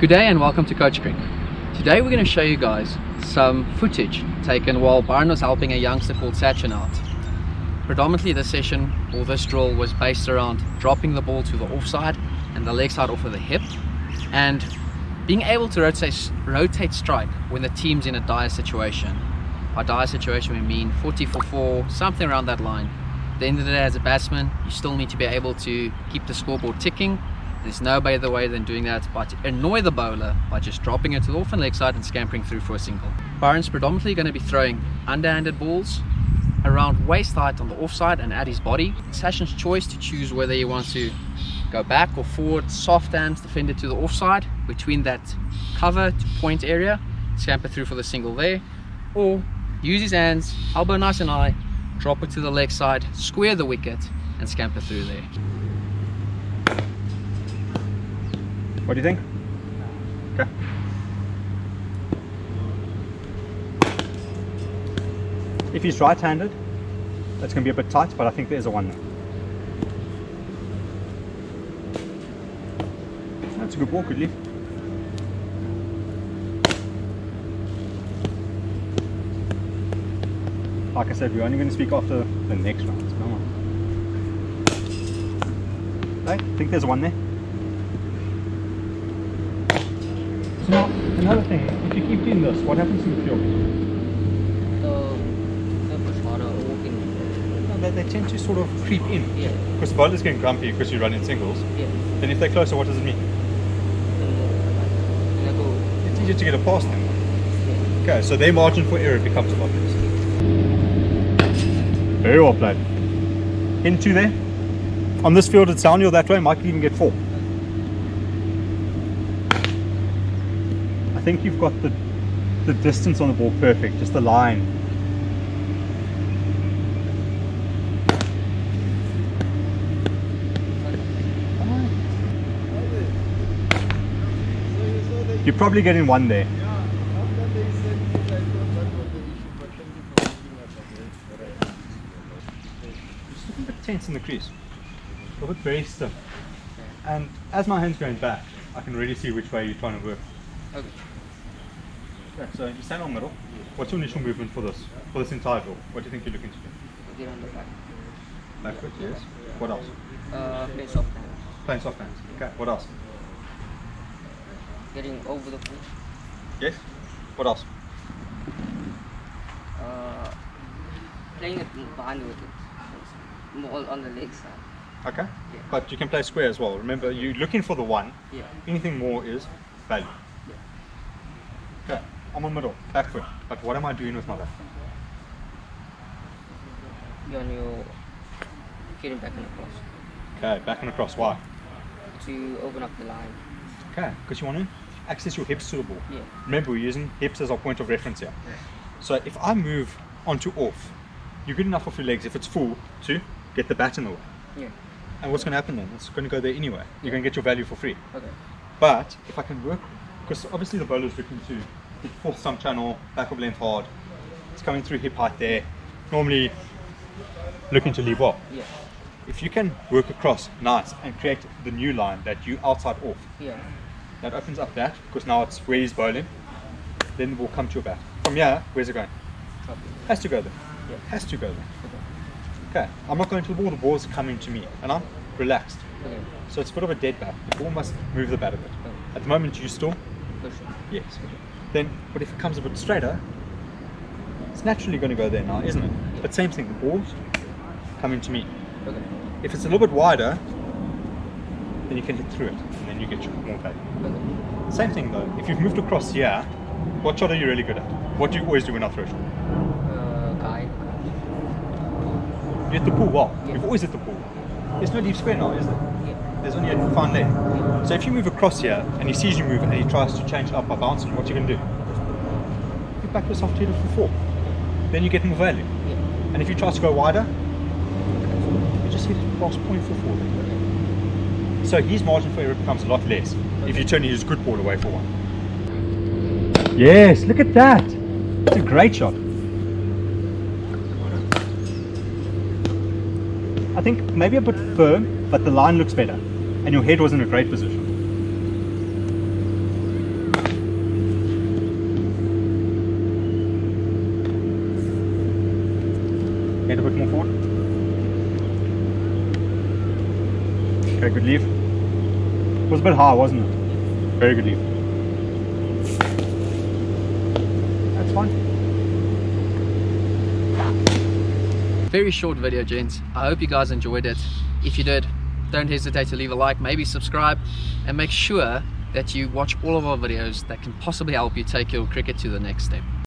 Good day and welcome to Coach Cric. Today we're going to show you guys some footage taken while Byron was helping a youngster called Sachin out. Predominantly this session or this drill was based around dropping the ball to the offside and the leg side off of the hip and being able to rotate strike when the team's in a dire situation. By dire situation we mean 40-4, something around that line. At the end of the day, as a batsman, you still need to be able to keep the scoreboard ticking. There's no better way than doing that by to annoy the bowler by just dropping it to the off and leg side and scampering through for a single. Byron's predominantly going to be throwing underhanded balls around waist height on the off side and at his body. It's Sachin's choice to choose whether he wants to go back or forward, soft hands defender to the off side between that cover to point area, scamper through for the single there, or use his hands, elbow nice and high, drop it to the leg side, square the wicket and scamper through there. What do you think? Okay. If he's right-handed, that's going to be a bit tight, but I think there's a one there. That's a good ball, good leave. Like I said, we're only going to speak after the next round. Come on. Okay, I think there's a one there. Now, another thing, if you keep doing this, what happens to the field? They tend to sort of creep in. Yeah. Because the bowlers get grumpy because you run in singles. Yeah. Then if they're closer, what does it mean? It's easier to get a pass then. Yeah. Okay, so their margin for error becomes obvious. Very well played. In two there. On this field, it's downhill that way, might even get four. I think you've got the distance on the ball perfect, just the line. You're probably getting one there. Just looking a bit tense in the crease, a bit very stiff. And as my hand's going back, I can really see which way you're trying to work. Okay. Okay, so you stand on middle. What's your initial movement for this? For this entire drill? What do you think you're looking to do? Get on the back. Back foot, yes. What else? Play soft hands. Playing soft hands. Okay, what else? Getting over the foot. Yes. What else? Playing it behind the wicket. More on the leg side. Okay. Yeah. But you can play square as well. Remember, you're looking for the one. Yeah. Anything more is value. Yeah. Okay. I'm on middle, back foot, but what am I doing with my back? You're on your getting back and across. Okay, back and across, why? To open up the line. Okay, because you want to access your hips to the ball. Yeah. Remember, we're using hips as our point of reference here. Yeah. So if I move onto off, you're good enough off your legs if it's full to get the bat in the way. Yeah. And what's going to happen then? It's going to go there anyway. You're going to get your value for free. Okay. But if I can work, because obviously the bowler's looking to fourth stump channel, back of length hard. It's coming through hip height there. Normally looking to leave off. Yeah. If you can work across nice and create the new line that you outside off. Yeah. That opens up that because now it's where he's bowling. Then the ball comes to your bat. From here, where's it going? Up. Has to go there. Yeah. Has to go there. Okay. Okay. I'm not going to the ball. The ball's coming to me, and I'm relaxed. Okay. So it's a bit of a dead bat. The ball must move the bat a bit. Okay. At the moment, you still. Push it. Yes. Then, but if it comes a bit straighter, it's naturally going to go there now, isn't it? Yeah. But same thing, the ball's coming to me. Okay. If it's a little bit wider, then you can hit through it, and then you get your more value. Okay. Same thing though, if you've moved across here, what shot are you really good at? What do you always do when I throw shot? Guide. You hit the pool well. Yeah. You've always hit the pool. There's no deep square now, is there? There's only a fine there. Yeah. So if you move across here and he sees you move and he tries to change up by bouncing, what you going to do? You back this off to for four. Then you get more value. Yeah. And if he tries to go wider, you just hit his cross point for four. Then. So his margin for error becomes a lot less if you turn his good ball away for one. Yes, look at that. It's a great shot. I think maybe a bit firm, but the line looks better. And your head was in a great position. move forward. Okay, good leave. It was a bit hard, wasn't it? Very good leave. That's fine. Very short video, gents. I hope you guys enjoyed it. If you did, don't hesitate to leave a like, maybe subscribe, and make sure that you watch all of our videos that can possibly help you take your cricket to the next step.